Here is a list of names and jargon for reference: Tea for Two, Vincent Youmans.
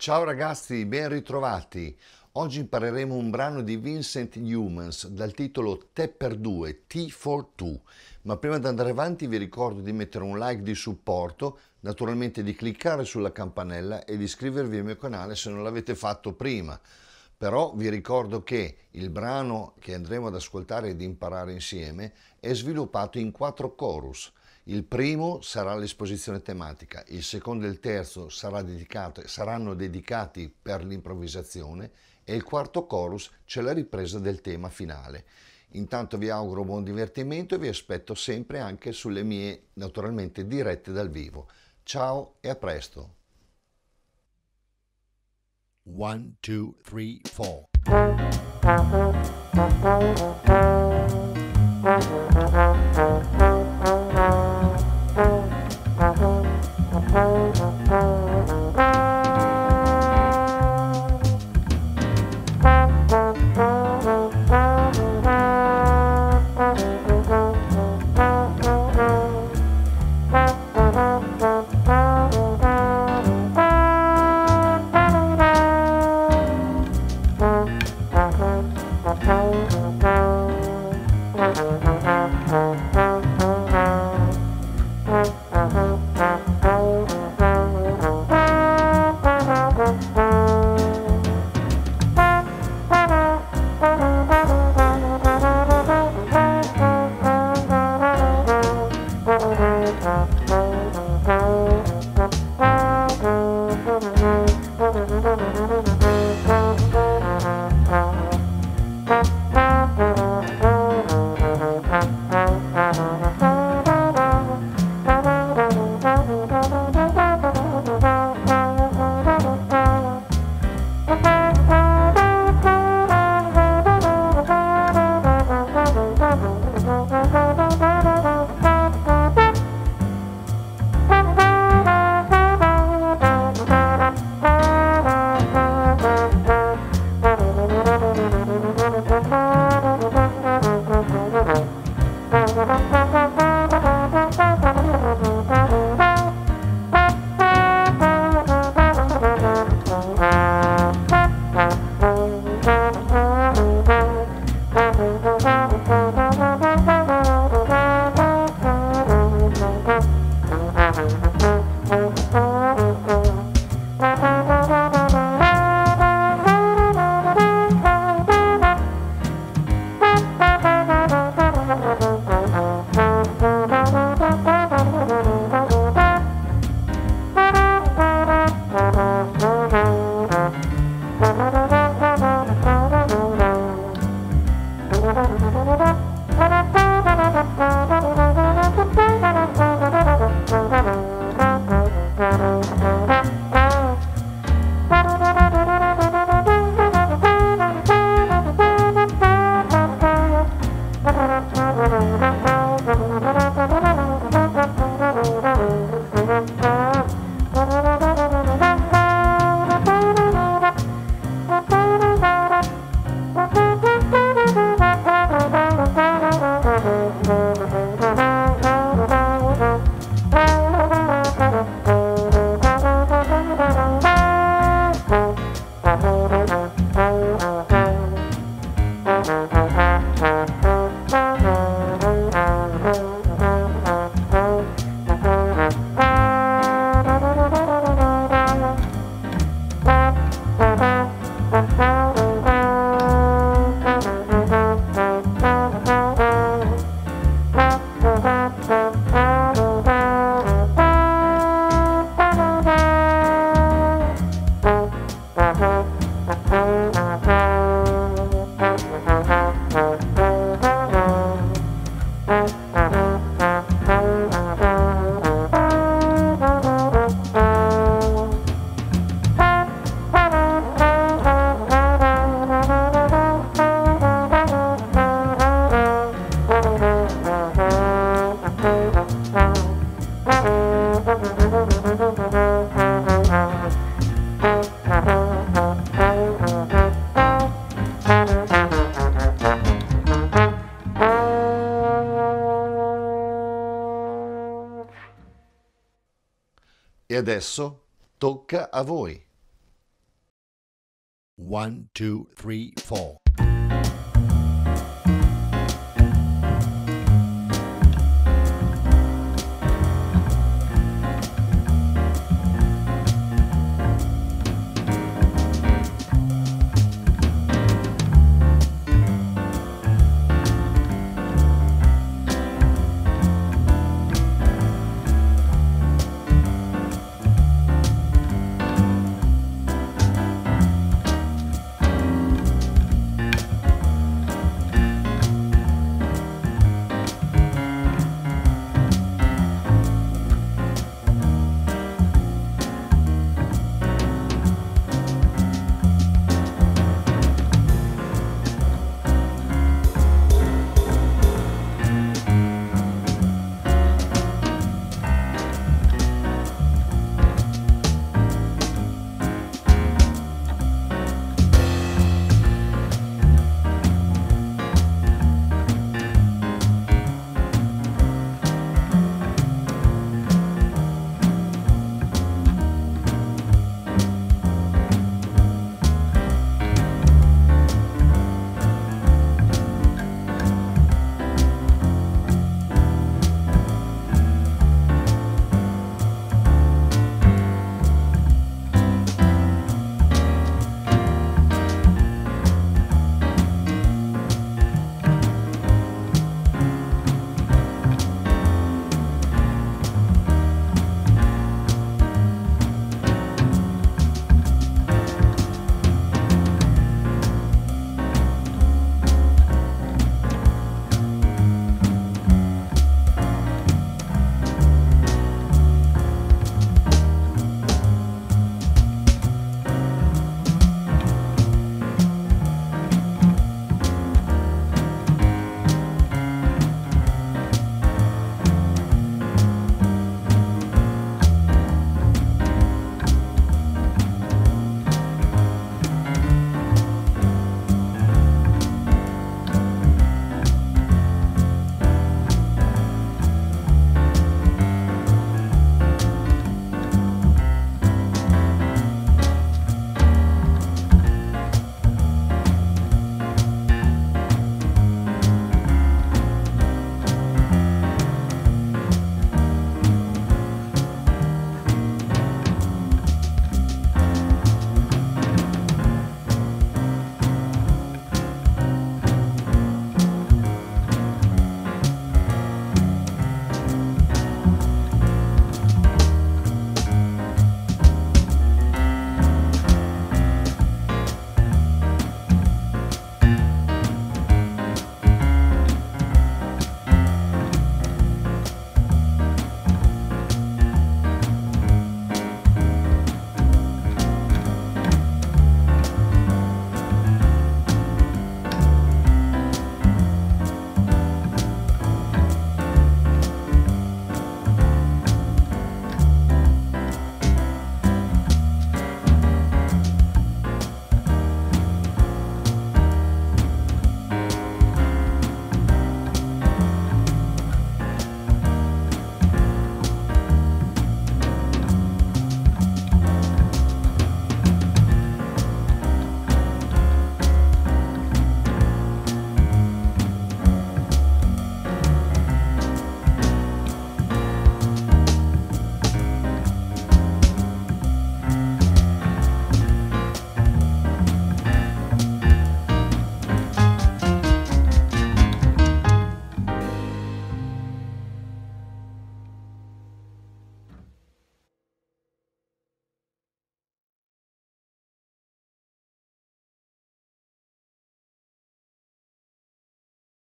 Ciao ragazzi, ben ritrovati. Oggi impareremo un brano di Vincent Youmans dal titolo T per 2, T for 2. Ma prima di andare avanti vi ricordo di mettere un like di supporto, naturalmente di cliccare sulla campanella e di iscrivervi al mio canale se non l'avete fatto prima. Però vi ricordo che il brano che andremo ad ascoltare ed imparare insieme è sviluppato in 4 chorus. Il primo sarà l'esposizione tematica, il secondo e il terzo saranno dedicati per l'improvvisazione e il quarto chorus c'è la ripresa del tema finale. Intanto vi auguro buon divertimento e vi aspetto sempre anche sulle mie, naturalmente, dirette dal vivo. Ciao e a presto! 1, 2, 3, 4 E adesso tocca a voi. 1, 2, 3, 4.